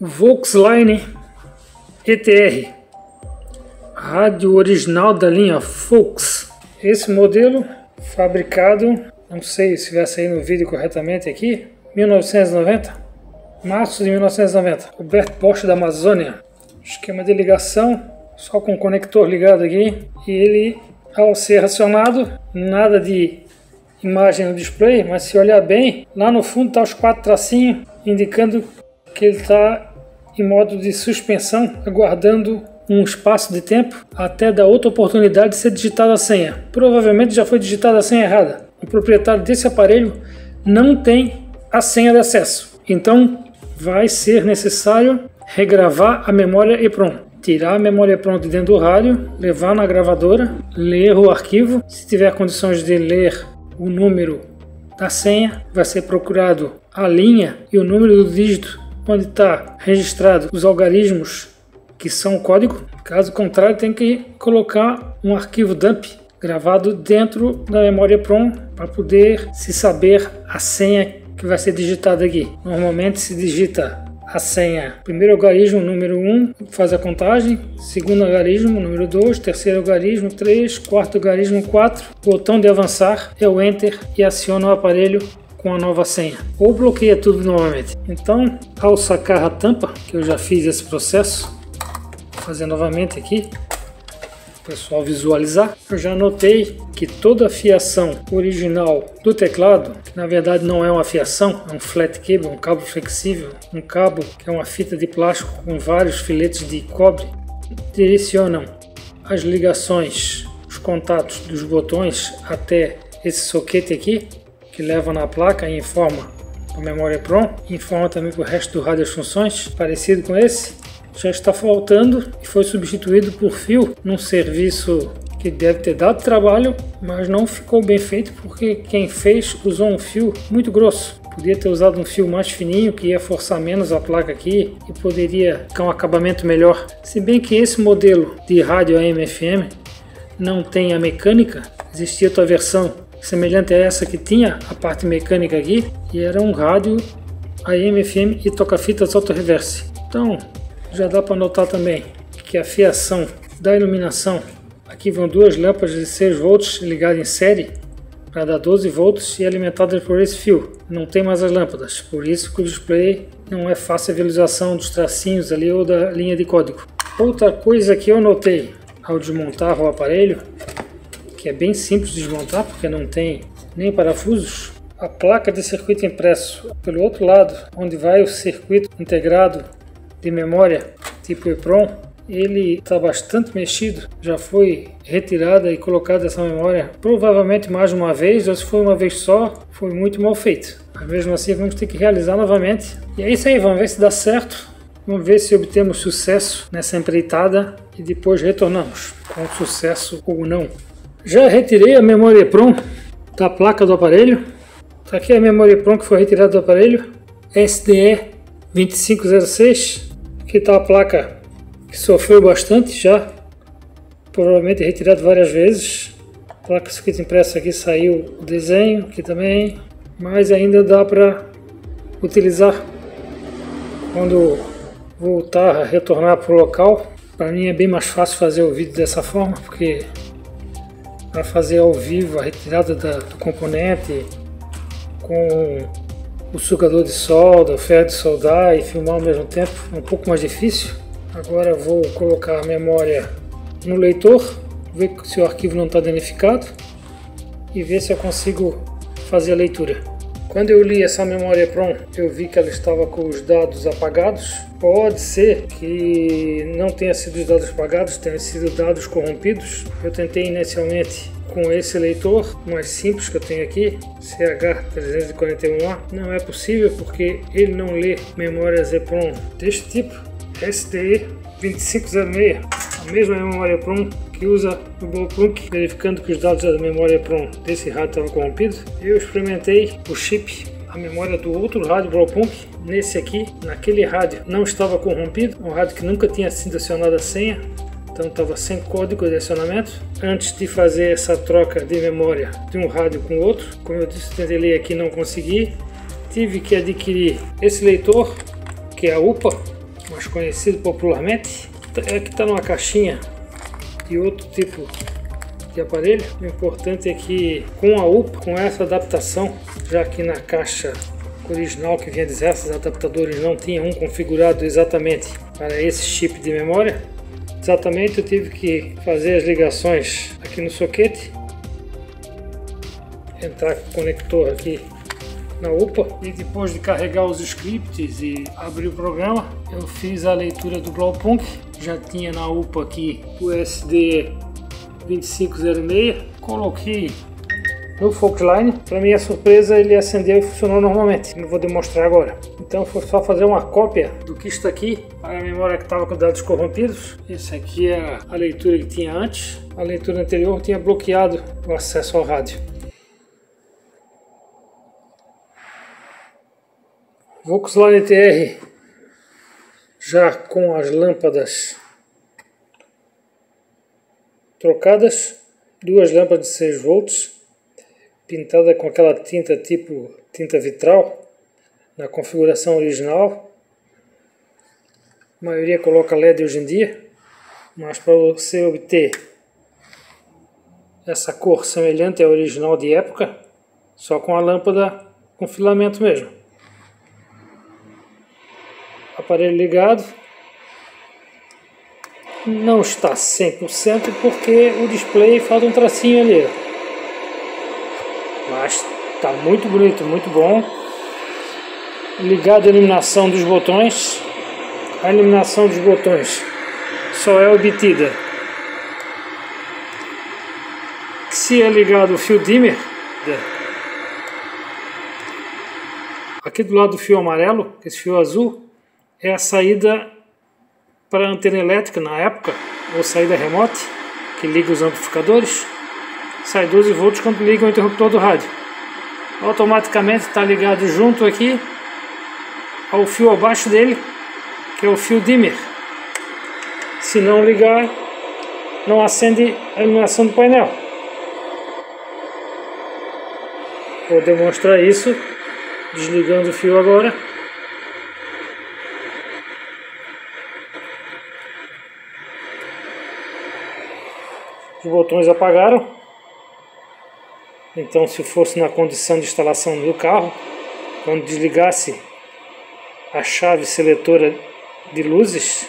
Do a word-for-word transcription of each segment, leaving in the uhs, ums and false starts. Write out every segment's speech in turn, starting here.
Volksline E T R, rádio original da linha Volks. Esse modelo fabricado, não sei se vai sair no vídeo corretamente aqui, mil novecentos e noventa, março de mil novecentos e noventa. Roberto Porsche da Amazônia. Esquema de ligação, só com o conector ligado aqui. E ele, ao ser acionado, nada de imagem no display, mas se olhar bem, lá no fundo tá os quatro tracinhos, indicando que ele está em modo de suspensão, aguardando um espaço de tempo até dar outra oportunidade de ser digitada a senha. Provavelmente já foi digitada a senha errada. O proprietário desse aparelho não tem a senha de acesso. Então vai ser necessário regravar a memória E E P R O M. Tirar a memória E E P R O M de dentro do rádio, levar na gravadora, ler o arquivo. Se tiver condições de ler o número da senha, vai ser procurado a linha e o número do dígito onde está registrado os algarismos, que são o código. Caso contrário, tem que colocar um arquivo dump gravado dentro da memória E E P R O M para poder se saber a senha que vai ser digitada aqui. Normalmente se digita a senha, primeiro algarismo, número um, faz a contagem, segundo algarismo, número dois, terceiro algarismo, três, quarto algarismo, quatro. O botão de avançar é o enter e aciona o aparelho com a nova senha, ou bloqueia tudo novamente. Então, ao sacar a tampa, que eu já fiz esse processo, vou fazer novamente aqui para o pessoal visualizar. Eu já notei que toda a fiação original do teclado, que na verdade não é uma fiação, é um flat cable, um cabo flexível, um cabo que é uma fita de plástico com vários filetes de cobre, direcionam as ligações, os contatos dos botões até esse soquete aqui, que leva na placa e informa a memória E E P R O M, informa também para o resto do rádio as funções, parecido com esse. Já está faltando e foi substituído por fio, num serviço que deve ter dado trabalho, mas não ficou bem feito porque quem fez usou um fio muito grosso. Podia ter usado um fio mais fininho, que ia forçar menos a placa aqui e poderia ficar um acabamento melhor. Se bem que esse modelo de rádio A M F M não tem a mecânica, existia outra versão semelhante a essa que tinha a parte mecânica aqui, e era um rádio A M F M e toca-fitas auto-reverse. Então já dá para notar também que a fiação da iluminação, aqui vão duas lâmpadas de seis volts ligadas em série para dar doze volts e alimentadas por esse fio. Não tem mais as lâmpadas, por isso que o display não é fácil a visualização dos tracinhos ali ou da linha de código. Outra coisa que eu notei ao desmontar o aparelho, que é bem simples de desmontar porque não tem nem parafusos, a placa de circuito impresso pelo outro lado, onde vai o circuito integrado de memória tipo E E P R O M, ele está bastante mexido, já foi retirada e colocada essa memória provavelmente mais uma vez, ou se foi uma vez só, foi muito mal feito. Mas mesmo assim vamos ter que realizar novamente. E é isso aí, vamos ver se dá certo, vamos ver se obtemos sucesso nessa empreitada e depois retornamos com sucesso ou não. Já retirei a memória E E P R O M da placa do aparelho. Tá aqui a memória E E P R O M que foi retirada do aparelho, S D E dois cinco zero seis, que está a placa que sofreu bastante já, provavelmente retirado várias vezes. A placa circuito impresso aqui saiu o desenho, aqui também, mas ainda dá para utilizar. Quando voltar a retornar para o local, para mim é bem mais fácil fazer o vídeo dessa forma, porque para fazer ao vivo a retirada da, do componente com o sugador de solda, o ferro de soldar e filmar ao mesmo tempo é um pouco mais difícil. Agora vou colocar a memória no leitor, ver se o arquivo não está danificado e ver se eu consigo fazer a leitura. Quando eu li essa memória E E P R O M, eu vi que ela estava com os dados apagados. Pode ser que não tenha sido os dados apagados, tenham sido dados corrompidos. Eu tentei inicialmente com esse leitor mais simples que eu tenho aqui, C H três quatro um A. Não é possível porque ele não lê memórias E E P R O M deste tipo, S D E dois cinco zero seis. A mesma memória E E P R O M que usa o Blaupunkt, verificando que os dados da memória E E P R O M desse rádio estavam corrompidos. Eu experimentei o chip, a memória do outro rádio Blaupunkt, nesse aqui, naquele rádio não estava corrompido, um rádio que nunca tinha sido acionada a senha, então estava sem código de acionamento. Antes de fazer essa troca de memória de um rádio com o outro, como eu disse, tentei ler aqui, não consegui, tive que adquirir esse leitor, que é a U P A, mais conhecido popularmente, é que está numa caixinha de outro tipo de aparelho. O importante é que com a U P A, com essa adaptação, já que na caixa original que vinha de diversos adaptadores não tinha um configurado exatamente para esse chip de memória, exatamente eu tive que fazer as ligações aqui no soquete, entrar com o conector aqui na U P A, e depois de carregar os scripts e abrir o programa, eu fiz a leitura do Blaupunkt. Já tinha na U P A aqui o S D E dois cinco zero seis, coloquei no Volksline. Para minha surpresa, ele acendeu e funcionou normalmente, não vou demonstrar agora. Então foi só fazer uma cópia do que está aqui, para a memória que estava com dados corrompidos. Essa aqui é a leitura que tinha antes, a leitura anterior tinha bloqueado o acesso ao rádio. Volksline E T R, já com as lâmpadas trocadas, duas lâmpadas de seis volts, pintada com aquela tinta tipo tinta vitral, na configuração original. A maioria coloca L E D hoje em dia, mas para você obter essa cor semelhante à original de época, só com a lâmpada com filamento mesmo. Aparelho ligado, não está cem por cento porque o display falta um tracinho ali, mas está muito bonito, muito bom. Ligado a iluminação dos botões, a iluminação dos botões só é obtida se é ligado o fio dimmer. Aqui do lado do fio amarelo, esse fio azul é a saída para a antena elétrica na época, ou saída remota, que liga os amplificadores. Sai doze volts quando liga o interruptor do rádio. Automaticamente está ligado junto aqui ao fio abaixo dele, que é o fio dimmer. Se não ligar, não acende a iluminação do painel. Vou demonstrar isso desligando o fio agora. Os botões apagaram, então se fosse na condição de instalação do carro, quando desligasse a chave seletora de luzes,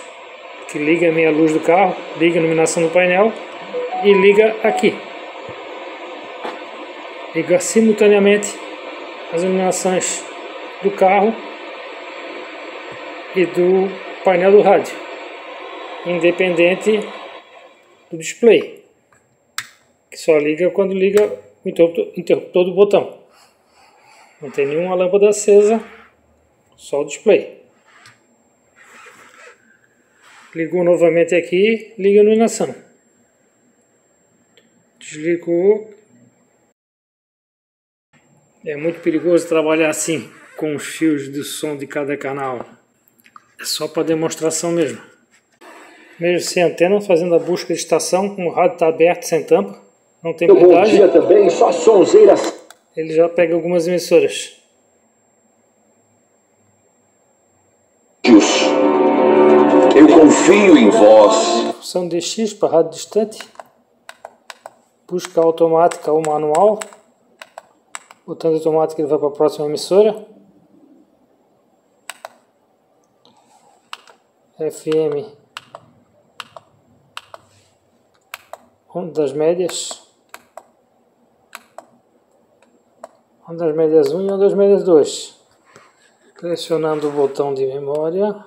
que liga a meia luz do carro, liga a iluminação do painel e liga aqui. Liga simultaneamente as iluminações do carro e do painel do rádio, independente do display, que só liga quando liga o interruptor, interruptor do botão. Não tem nenhuma lâmpada acesa, só o display. Ligou novamente aqui, liga a iluminação. Desligou. É muito perigoso trabalhar assim, com os fios de som de cada canal. É só para demonstração mesmo. Mesmo sem antena, fazendo a busca de estação, com o rádio está aberto, sem tampa. Não tem vantagem. Também, só sonzeiras. Ele já pega algumas emissoras. Eu confio em vós. Função D X para rádio distante. Busca automática ou manual. Botando automática, ele vai para a próxima emissora. F M. Ondas médias. Ondas médias um e ondas médias dois. Pressionando o botão de memória,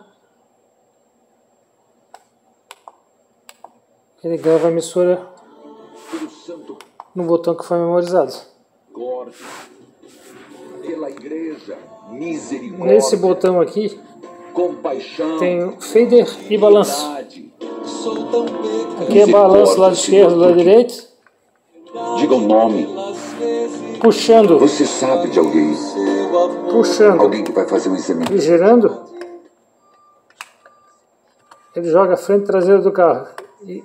ele grava a emissora no botão que foi memorizado. Nesse botão aqui tem fader e balanço. Aqui é balanço, lado esquerdo, lado direito. Diga o nome. Puxando. Você sabe de alguém. Puxando. Alguém que vai fazer um exame. E girando, ele joga a frente traseira do carro. E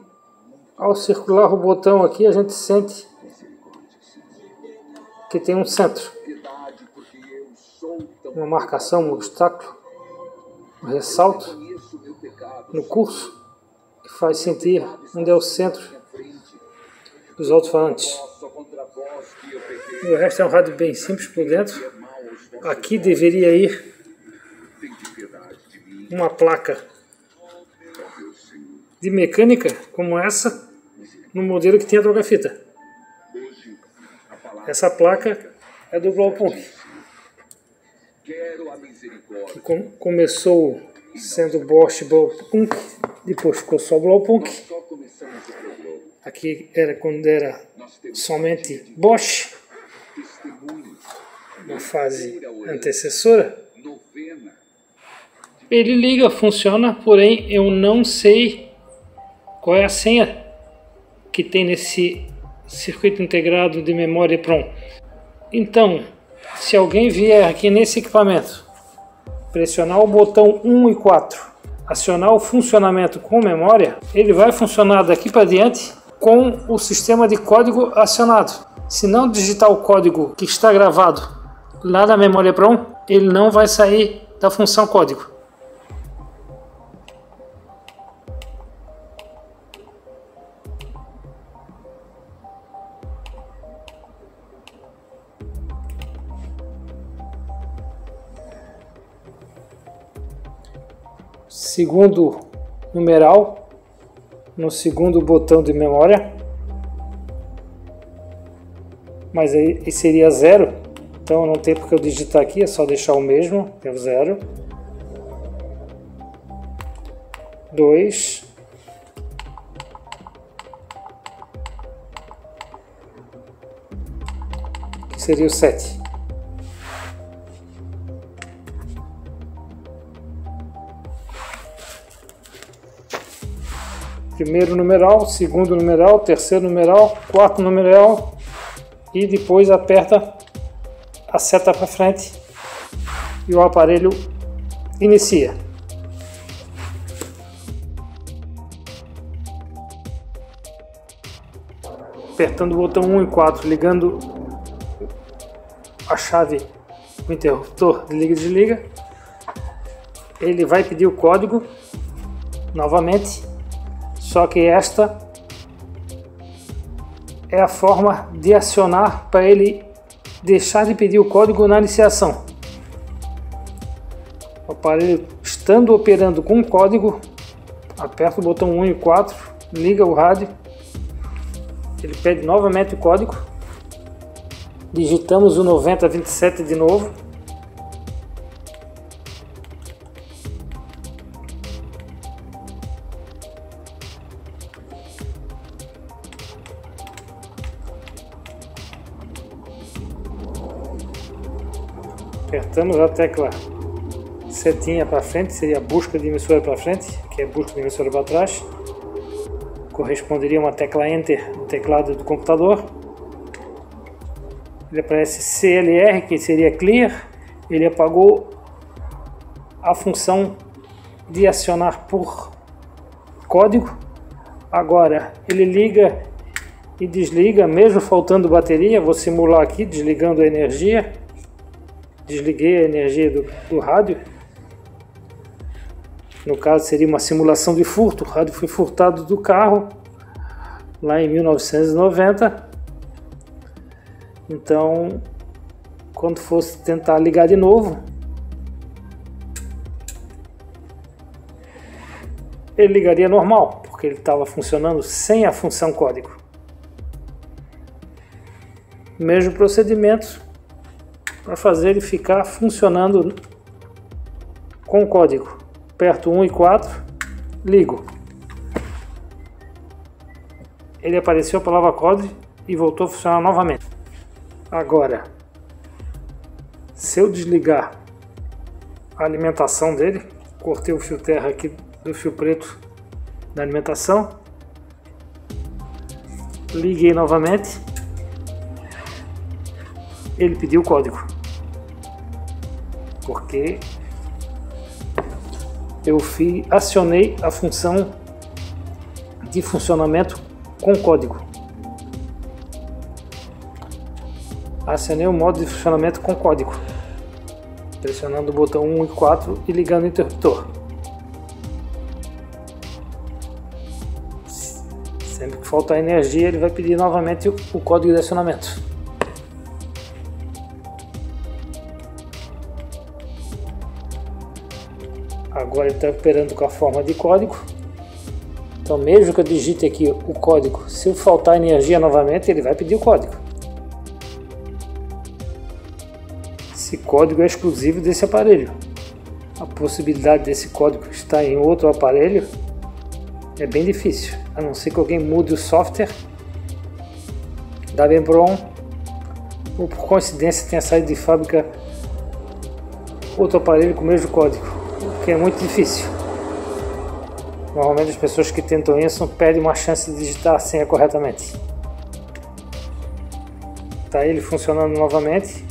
ao circular o botão aqui, a gente sente que tem um centro, uma marcação, um obstáculo, um ressalto. no curso, que faz sentir onde é o centro dos alto-falantes. O resto é um rádio bem simples por dentro. Aqui deveria ir uma placa de mecânica como essa, no modelo que tem a droga-fita. Essa placa é do Blaupunkt, que com, começou sendo Bosch Blaupunkt, depois ficou só Blaupunkt. Aqui era quando era somente Bosch, na fase antecessora. Ele liga, funciona, porém eu não sei qual é a senha que tem nesse circuito integrado de memória PROM. Então, se alguém vier aqui nesse equipamento, pressionar o botão um e quatro, acionar o funcionamento com memória, ele vai funcionar daqui para diante com o sistema de código acionado. Se não digitar o código que está gravado lá na memória PROM, ele não vai sair da função código. Segundo numeral, no segundo botão de memória, mas aí seria zero, então não tem porque eu digitar aqui, é só deixar o mesmo, que é o zero, dois, que seria o sete. Primeiro numeral, segundo numeral, terceiro numeral, quarto numeral e depois aperta a seta para frente e o aparelho inicia. Apertando o botão um e quatro, ligando a chave, o interruptor de liga e desliga, ele vai pedir o código novamente. Só que esta é a forma de acionar para ele deixar de pedir o código na iniciação. O aparelho estando operando com o código, aperta o botão um e quatro, liga o rádio, ele pede novamente o código, digitamos o nove zero dois sete de novo. Apertamos a tecla setinha para frente, seria busca de emissora para frente, que é busca de emissora para trás. Corresponderia a uma tecla Enter no teclado do computador. Ele aparece C L R, que seria Clear. Ele apagou a função de acionar por código. Agora ele liga e desliga, mesmo faltando bateria. Vou simular aqui, desligando a energia. Desliguei a energia do, do rádio, no caso seria uma simulação de furto, o rádio foi furtado do carro, lá em mil novecentos e noventa, então quando fosse tentar ligar de novo, ele ligaria normal, porque ele estava funcionando sem a função código. Mesmo procedimento, para fazer ele ficar funcionando com o código. Aperto um e quatro, ligo. Ele apareceu a palavra código e voltou a funcionar novamente. Agora, se eu desligar a alimentação dele, cortei o fio terra aqui do fio preto da alimentação, liguei novamente, ele pediu o código. Porque eu fiz, acionei a função de funcionamento com código. Acionei o modo de funcionamento com código, pressionando o botão um e quatro e ligando o interruptor. Sempre que faltar energia, ele vai pedir novamente o código de acionamento. Agora ele está operando com a forma de código. Então, mesmo que eu digite aqui o código, se faltar energia novamente, ele vai pedir o código. Esse código é exclusivo desse aparelho. A possibilidade desse código estar em outro aparelho é bem difícil, a não ser que alguém mude o software da PROM ou por coincidência tenha saído de fábrica outro aparelho com o mesmo código, o que é muito difícil. Normalmente as pessoas que tentam isso perdem uma chance de digitar a senha corretamente. Tá ele funcionando novamente,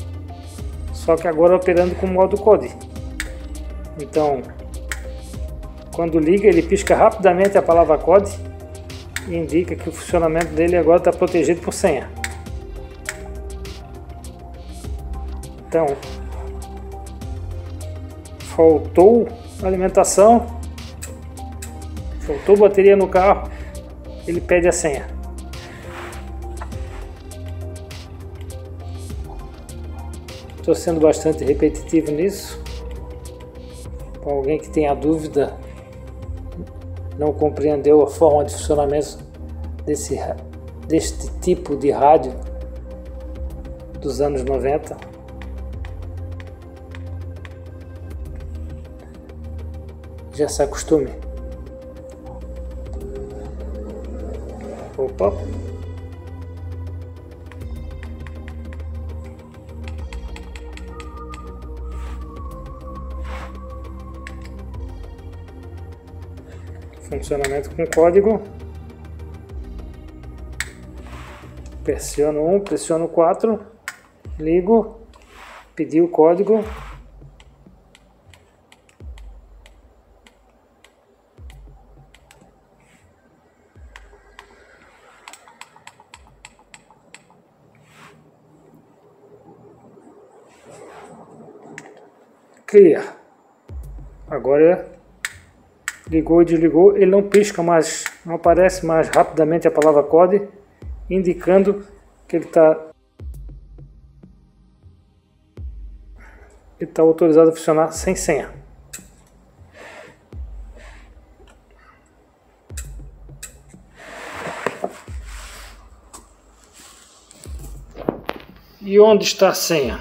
só que agora operando com modo code. Então, quando liga, ele pisca rapidamente a palavra code e indica que o funcionamento dele agora está protegido por senha. Então, faltou alimentação, faltou bateria no carro, ele pede a senha. Estou sendo bastante repetitivo nisso. Para alguém que tenha dúvida, não compreendeu a forma de funcionamento desse, deste tipo de rádio dos anos noventa. Já se acostume. Opa. Funcionamento com código. Pressiono um, pressiono quatro, ligo, pedi o código. Clear. Agora ligou e desligou, ele não pisca mais, não aparece mais rapidamente a palavra code, indicando que ele está ele tá autorizado a funcionar sem senha. E onde está a senha?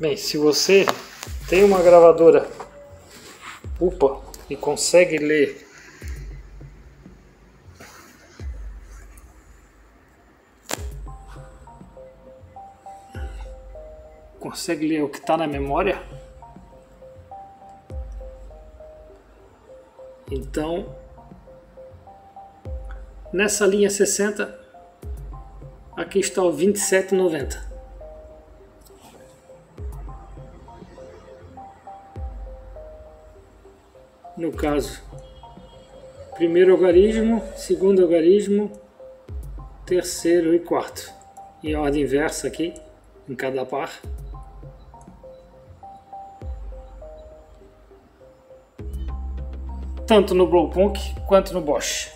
Bem, se você tem uma gravadora U P A e consegue ler consegue ler o que está na memória, então nessa linha sessenta aqui está o vinte e sete noventa. No caso, primeiro algarismo, segundo algarismo, terceiro e quarto, em ordem inversa aqui, em cada par. Tanto no Blaupunkt quanto no Bosch.